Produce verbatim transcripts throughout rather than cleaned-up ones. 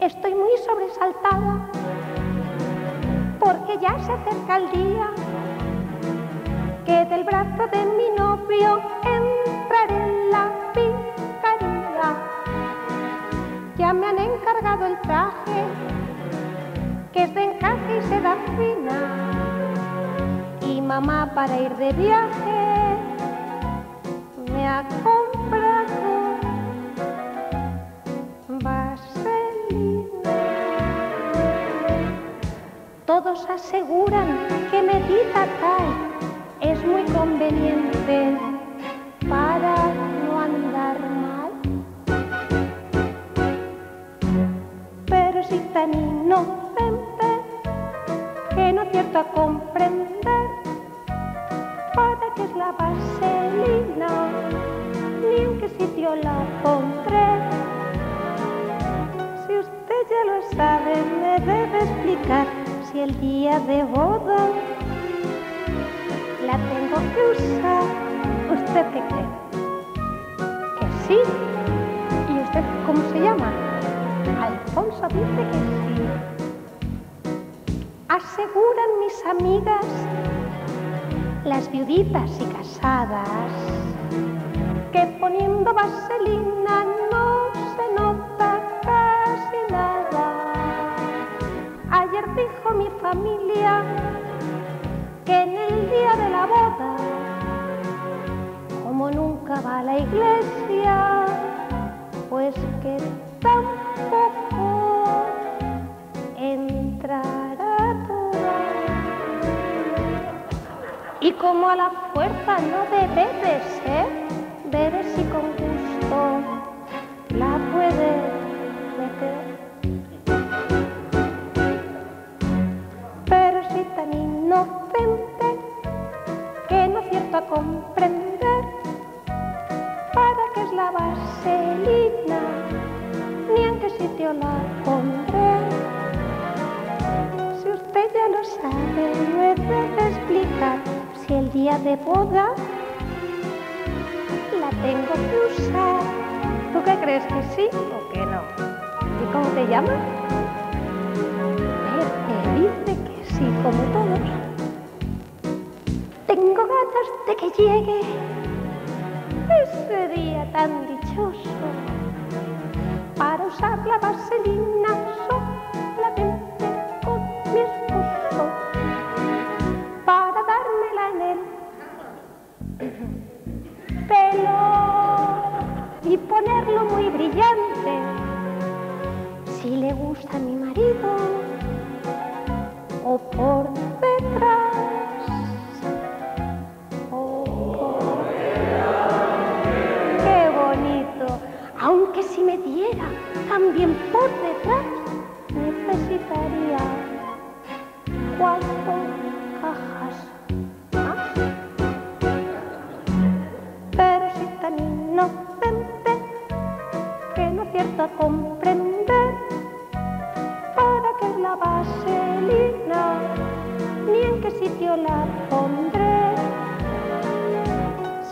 Estoy muy sobresaltada porque ya se acerca el día que del brazo de mi novio entraré en la picaría. Ya me han encargado el traje, que es de encaje y seda fina, y mamá para ir de viaje me ha comprado vaselina. Todos aseguran que medida tal es muy conveniente para no andar mal. Pero si tan inocente que no acierto a comprender para qué es la vaselina, ni en qué sitio la pondré. Si usted ya lo sabe, me debe explicar si el día de boda la tengo que usar. ¿Usted qué cree? ¿Que sí? ¿Y usted cómo se llama? Alfonso dice que sí. Aseguran mis amigas, las viuditas y casadas, que poniendo vaselina no se nota casi nada. Ayer dijo mi familia que en el día de la boda, como nunca va a la iglesia, pues que tampoco entrará toda. Y como a la fuerza no debe de ser, debe si con gusto la puede meter. Tan inocente que no acierto a comprender para qué es la vaselina, ni en qué sitio la pondré. Si usted ya lo sabe, me debe explicar si el día de boda la tengo que usar. ¿Tú qué crees, que sí o que no? ¿Y cómo te llamas? Dice que sí, como todos. Tengo ganas de que llegue ese día tan dichoso para usar la vaselina solamente con mi esposo, para dármela en el pelo y ponerlo muy brillante si le gusta a mi marido, o por detrás, oh, oh. ¡Qué bonito! Aunque si me diera también por detrás, necesitaría cuatro cajas más. Pero si tan inocente que no acierto a comprender para qué es la vaselina, ni en qué sitio la pondré.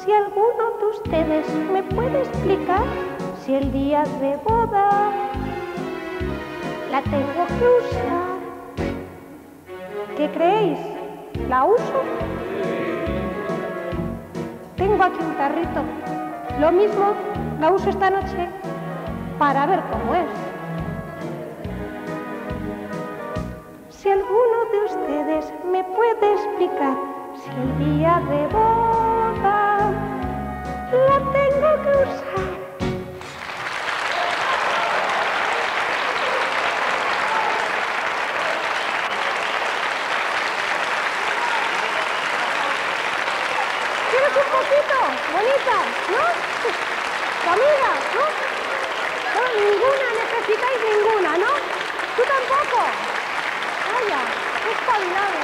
Si alguno de ustedes me puede explicar si el día de boda la tengo que usar. ¿Qué creéis? ¿La uso? Tengo aquí un tarrito. Lo mismo la uso esta noche para ver cómo es. Si alguno de ustedes me puede explicar si el día de boda la tengo que usar. ¿Quieres un poquito? Bonita, ¿no? Camila, ¿no? No, ninguna, necesitáis ninguna, ¿no? ¿Tú tampoco? Vaya, qué espabilado.